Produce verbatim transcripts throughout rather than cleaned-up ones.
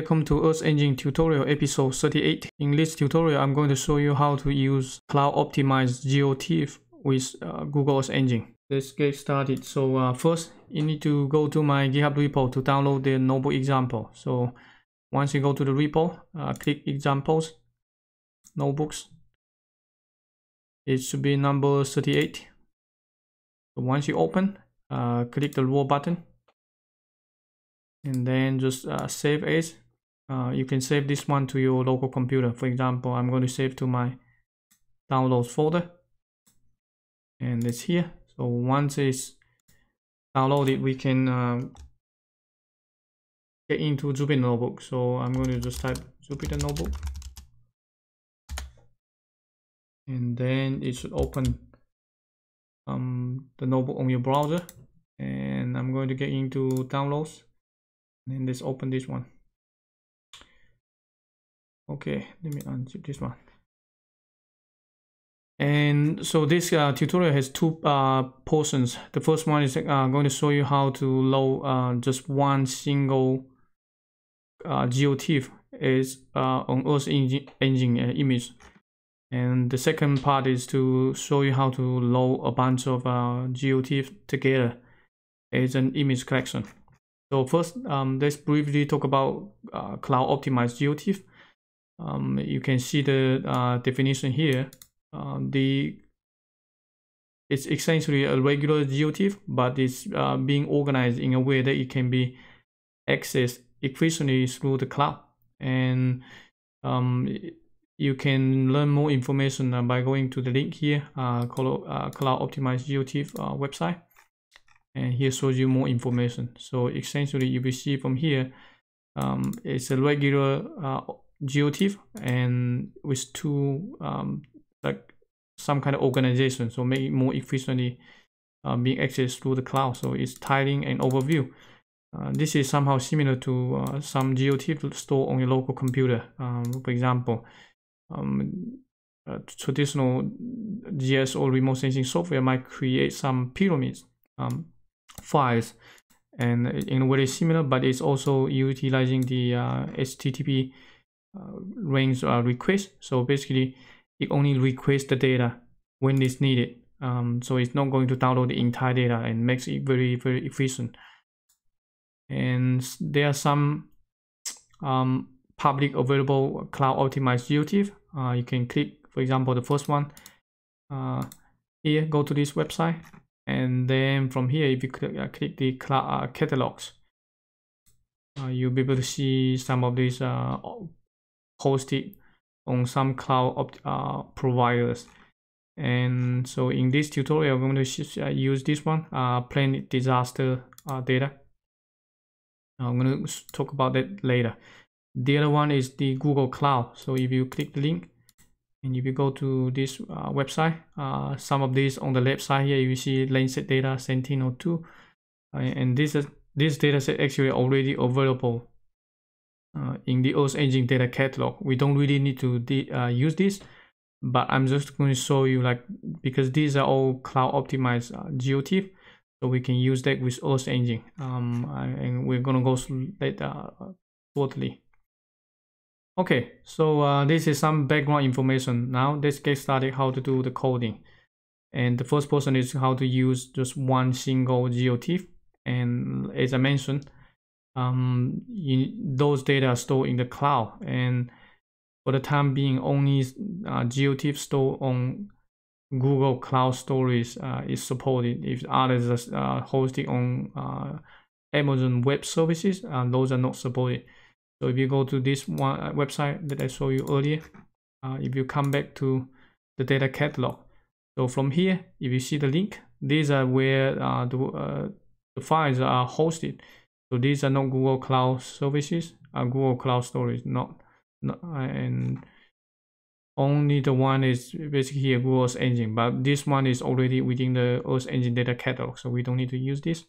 Welcome to Earth Engine tutorial episode thirty-eight. In this tutorial, I'm going to show you how to use Cloud Optimized GeoTIFF with uh, Google Earth Engine. Let's get started. So uh, first, you need to go to my GitHub repo to download the notebook example. So once you go to the repo, uh, click examples, notebooks. It should be number thirty-eight. So once you open, uh, click the roll button. And then just uh, save as. Uh, you can save this one to your local computer. For example, I'm going to save to my downloads folder, and it's here. So once it's downloaded, we can uh, get into Jupyter Notebook. So I'm going to just type Jupyter Notebook, and then it should open um, the notebook on your browser. And I'm going to get into downloads. And let's open this one. Okay, let me unzip this one. And so this uh, tutorial has two uh, portions. The first one is uh, going to show you how to load uh, just one single uh, GeoTIFF as uh, on Earth Engine, engine uh, image. And the second part is to show you how to load a bunch of uh, GeoTIFF together as an image collection. So first, um, let's briefly talk about uh, cloud-optimized GeoTIFF. Um, you can see the uh, definition here. Uh, the it's essentially a regular GeoTIFF, but it's uh, being organized in a way that it can be accessed efficiently through the cloud. And um, you can learn more information uh, by going to the link here, uh, called uh, cloud-optimized GeoTIFF uh, website. And here shows you more information. So essentially, you will see from here, um, it's a regular uh, GeoTIFF and with two um, like some kind of organization. So make it more efficiently uh, being accessed through the cloud. So it's tiling and overview. Uh, this is somehow similar to uh, some GeoTIFF stored on your local computer. Um, for example, um, uh, traditional G I S or remote sensing software might create some pyramids. Um, files, and in a way it's similar, but it's also utilizing the uh, H T T P uh, range uh, request. So basically it only requests the data when it's needed, um, so it's not going to download the entire data and makes it very very efficient. And there are some um, public available cloud optimized GeoTIFF. Uh, you can click, for example, the first one uh, here, go to this website. And then from here, if you click, uh, click the cloud uh, catalogs, uh, you'll be able to see some of these uh, hosted on some cloud opt uh, providers. And so in this tutorial, I'm going to uh, use this one, uh, planet disaster uh, data. I'm going to talk about that later. The other one is the Google Cloud. So if you click the link, and if you go to this uh, website, uh, some of these on the left side here, you see Landsat data, Sentinel two, uh, and this is, this data set actually already available uh, in the Earth Engine data catalog. We don't really need to de uh, use this, but I'm just going to show you, like, because these are all cloud optimized uh, GeoTIFF, so we can use that with Earth Engine, um, and we're gonna go through that uh, shortly. Okay, so uh, this is some background information. Now let's get started how to do the coding. And the first portion is how to use just one single GeoTIFF. And as I mentioned, um, you, those data are stored in the cloud. And for the time being, only uh, GeoTIFF stored on Google Cloud Storage uh, is supported. If others are uh, hosted on uh, Amazon Web Services, uh, those are not supported. So if you go to this one uh, website that I showed you earlier, uh, if you come back to the data catalog, so from here, if you see the link, these are where uh, the, uh, the files are hosted. So these are not Google Cloud Services, uh, Google Cloud Storage, not, not and only the one is basically here, Google Earth Engine. But this one is already within the Earth Engine data catalog, so we don't need to use this.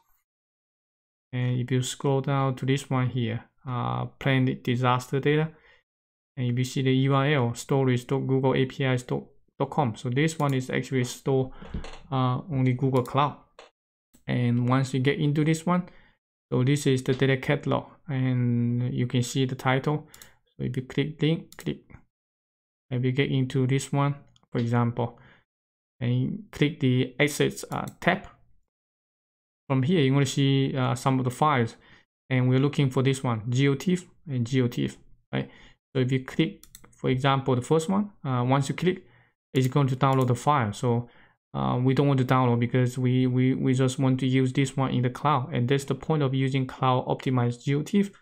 And if you scroll down to this one here, uh, planet disaster data, and if you see the U R L, storage dot google A P I s dot com. So this one is actually stored uh, on the Google Cloud. And once you get into this one, So this is the data catalog, and you can see the title. So if you click link, click, and we get into this one, for example, and click the assets uh, tab. From here, you're going to see uh, some of the files, and we're looking for this one, GeoTIFF and GeoTIFF, right? So if you click, for example, the first one, uh, once you click, it's going to download the file. So uh, we don't want to download because we, we, we just want to use this one in the cloud. And that's the point of using Cloud Optimized GeoTIFF.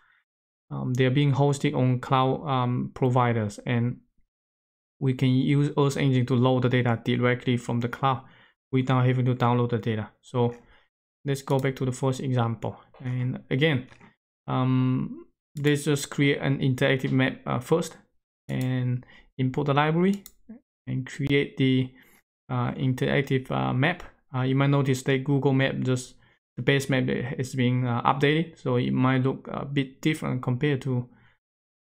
Um, they're being hosted on cloud um, providers, and we can use Earth Engine to load the data directly from the cloud without having to download the data. So let's go back to the first example. And again, um, let's just create an interactive map uh, first, and import the library and create the uh, interactive uh, map. Uh, you might notice that Google Map, just the base map is being uh, updated. So it might look a bit different compared to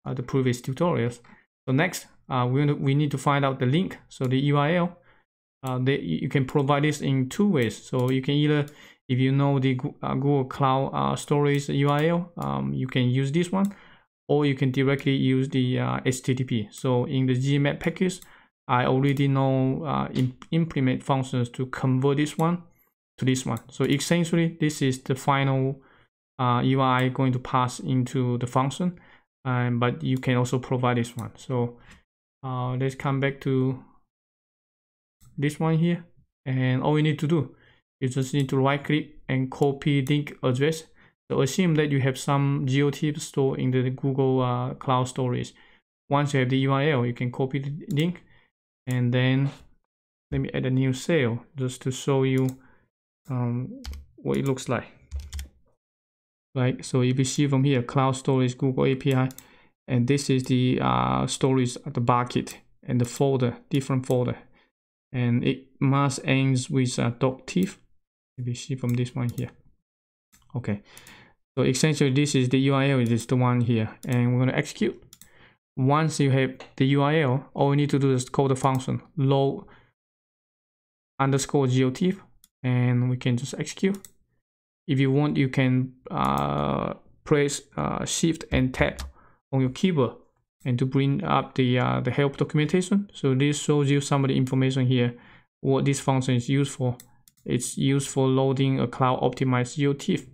uh, the previous tutorials. So next, Uh, we, we need to find out the link, so the U R L. Uh, they, you can provide this in two ways. So you can either, if you know the uh, Google Cloud uh, Storage U R L, um, you can use this one, or you can directly use the uh, H T T P. So in the GeeMap package, I already know uh, imp implement functions to convert this one to this one. So essentially, this is the final uh, U R I going to pass into the function, um, but you can also provide this one. So Uh, let's come back to this one here, and all you need to do is just need to right click and copy link address. So assume that you have some GeoTIFF stored in the Google uh, Cloud Storage. Once you have the U R L, you can copy the link, and then let me add a new cell just to show you um, what it looks like. Right, so if you see from here, Cloud Storage Google A P I. And this is the uh, storage, the bucket, and the folder, different folder. And it must ends with a .tiff, if you see from this one here. Okay, so essentially this is the U R L, it is the one here. And we're gonna execute. Once you have the U R L, all you need to do is call the function load underscore geotiff, and we can just execute. If you want, you can uh, press uh, shift and tab on your keyboard and to bring up the uh, the help documentation. So this shows you some of the information here, what this function is used for. It's used for loading a cloud optimized GeoTIFF.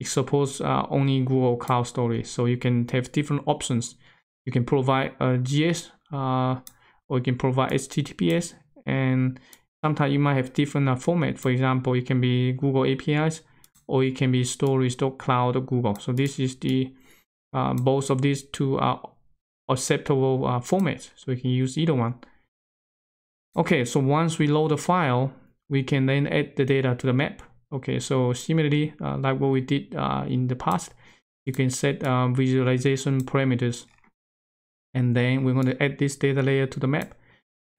It supports uh, only Google Cloud Storage, so you can have different options. You can provide a G S uh, or you can provide H T T P S, and sometimes you might have different uh, format. For example, it can be Google A P Is, or it can be storage dot cloud dot google. So this is the Uh, both of these two are acceptable uh, formats, so you can use either one. Okay, so once we load the file, we can then add the data to the map. Okay, so similarly, uh, like what we did uh, in the past, you can set uh, visualization parameters, and then we're going to add this data layer to the map,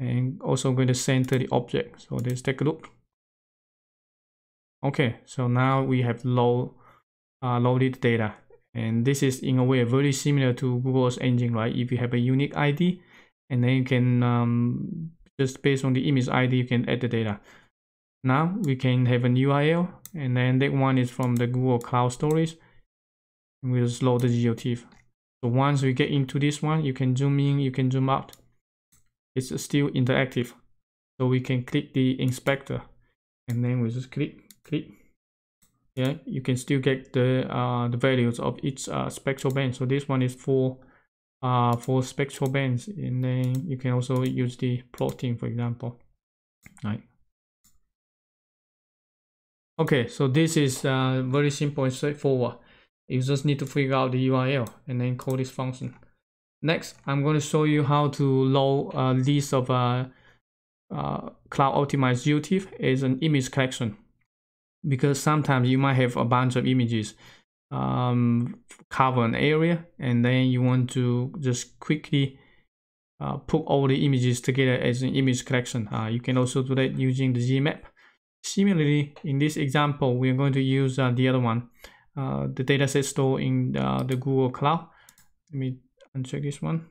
and also going to center the object. So let's take a look. Okay, so now we have load, uh, loaded data. And this is in a way very similar to Google Earth Engine, right? If you have a unique I D, and then you can um, just based on the image I D, you can add the data. Now we can have an U R L, and then that one is from the Google Cloud Storage. And we'll just load the GeoTIFF. So once we get into this one, you can zoom in, you can zoom out. It's still interactive. So we can click the inspector, and then we just click, click. Yeah, you can still get the uh, the values of each uh, spectral band. So this one is four uh, four spectral bands, and then you can also use the plotting, for example. Right. Okay, so this is uh, very simple and straightforward. You just need to figure out the U R L and then call this function. Next, I'm going to show you how to load a list of uh, uh, cloud-optimized GeoTIFF as an image collection. Because sometimes you might have a bunch of images um, cover an area, and then you want to just quickly uh, put all the images together as an image collection. Uh, you can also do that using the GeeMap. Similarly, in this example, we are going to use uh, the other one, uh, the dataset stored in uh, the Google Cloud. Let me uncheck this one.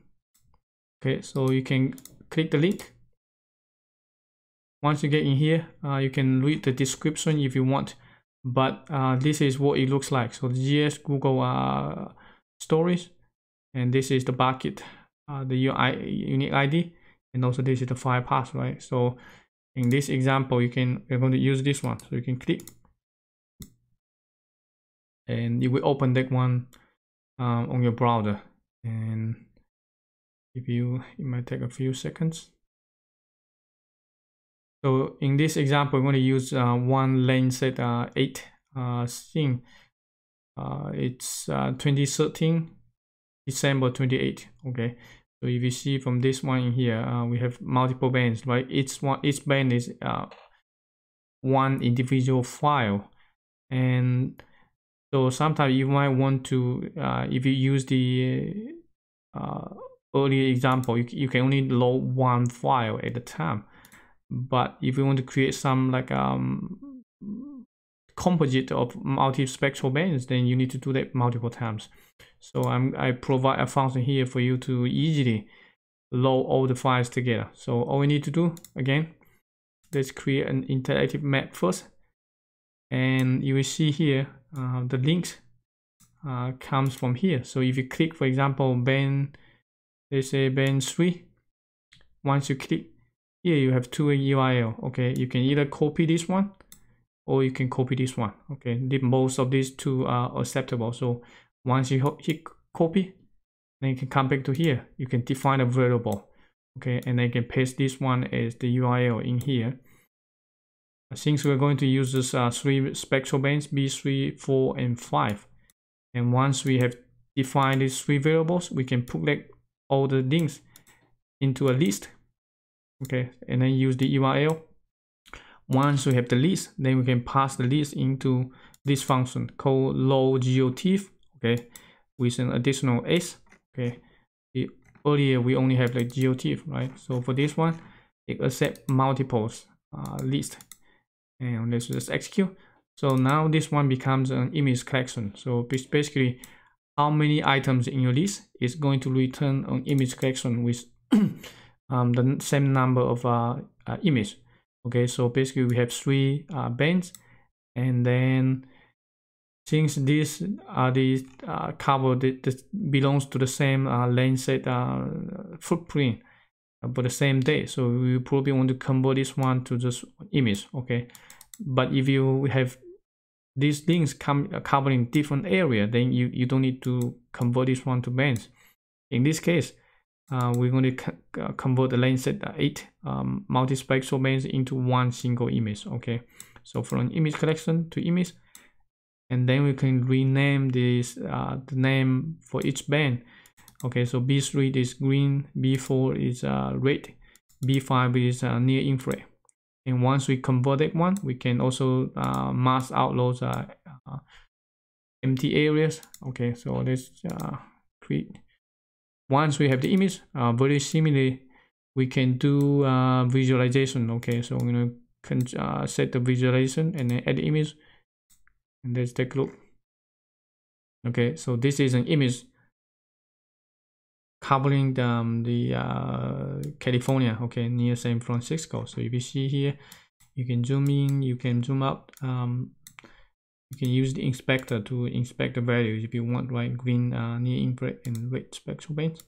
Okay, so you can click the link. Once you get in here, uh, you can read the description if you want. but uh, this is what it looks like. So the G S Google uh, storage, and this is the bucket, uh, the unique I D, and also this is the file path, right? So in this example, you can you're going to use this one. So you can click, and it will open that one um, on your browser. And if you, it might take a few seconds. So in this example, we're going to use uh, one Landsat uh, eight uh, thing. Uh, it's uh, twenty thirteen, December twenty-eighth. Okay. So if you see from this one in here, uh, we have multiple bands, right? Each one, each band is uh, one individual file, and so sometimes you might want to, uh, if you use the uh, earlier example, you, you can only load one file at a time. But if you want to create some like um composite of multi-spectral bands, then you need to do that multiple times. So I'm I provide a function here for you to easily load all the files together. So all we need to do, again, let's create an interactive map first, and you will see here uh, the links uh, comes from here. So if you click, for example, band, let's say band three, once you click here, you have two U R L. Okay, you can either copy this one or you can copy this one. Okay, most of these two are acceptable. So once you hit copy, then you can come back to here. You can define a variable. Okay, and then you can paste this one as the U R L in here. Since we're going to use this uh, three spectral bands, B three, four, and five. And once we have defined these three variables, we can put like all the links into a list. Okay, and then use the U R L. Once we have the list, then we can pass the list into this function called load geotiff, okay, with an additional S. Okay, the, earlier we only have like geotiff, right? So for this one, it accepts multiples uh, list, and let's just execute. So now this one becomes an image collection. So basically, how many items in your list is going to return an image collection with Um, the same number of uh, uh, images. Okay, so basically we have three uh, bands, and then since these are uh, the uh, cover that, that belongs to the same uh, Landsat uh, footprint for the same day, so we probably want to convert this one to just image. Okay, but if you have these links come covering different area, then you you don't need to convert this one to bands. In this case, Uh, we're going to co uh, convert the Landsat eight um, multispectral bands into one single image. Okay, so from an image collection to image, and then we can rename this uh, the name for each band. Okay, so B three is green, B four is uh, red, B five is uh, near infrared. And once we convert that one, we can also uh, mask out those uh, uh, empty areas. Okay, so let's uh, create. Once we have the image, uh, very similarly, we can do uh, visualization. Okay, so I'm going to uh, set the visualization and then add the image. And let's take a look. Okay, so this is an image covering the, um, the uh, California, okay, near San Francisco. So if you see here, you can zoom in, you can zoom out. Um, you can use the inspector to inspect the values if you want, right? Green, uh, near infrared, and red spectral bands.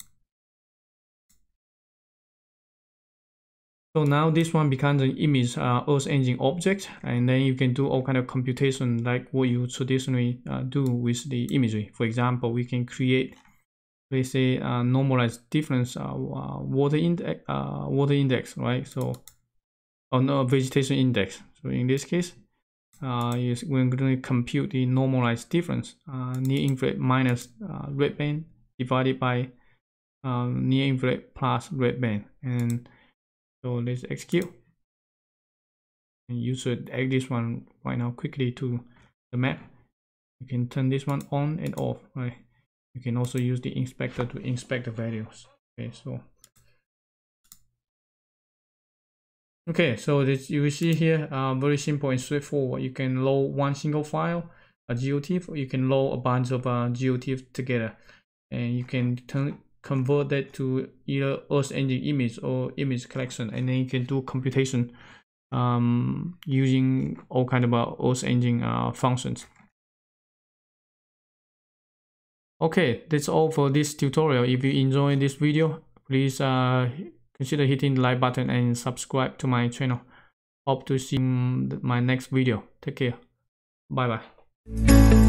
So now this one becomes an image uh, Earth Engine object, and then you can do all kind of computation like what you traditionally uh, do with the imagery. For example, we can create, let's say, uh, normalized difference uh, uh, water index, uh, water index, right? So, or no, vegetation index. So in this case, Uh, yes, we're going to compute the normalized difference, uh, near infrared minus uh, red band divided by um, near infrared plus red band. And so let's execute. And you should add this one right now quickly to the map. You can turn this one on and off, right? You can also use the inspector to inspect the values. Okay, so. Okay, so this, you will see here, uh, very simple and straightforward. You can load one single file, a GeoTIFF, or you can load a bunch of uh, GeoTIFF together. And you can turn, convert that to either Earth Engine image or image collection, and then you can do computation um, using all kind of uh, Earth Engine uh, functions. Okay, that's all for this tutorial. If you enjoyed this video, please uh, consider hitting the like button and subscribe to my channel. Hope to see my next video. Take care. Bye bye.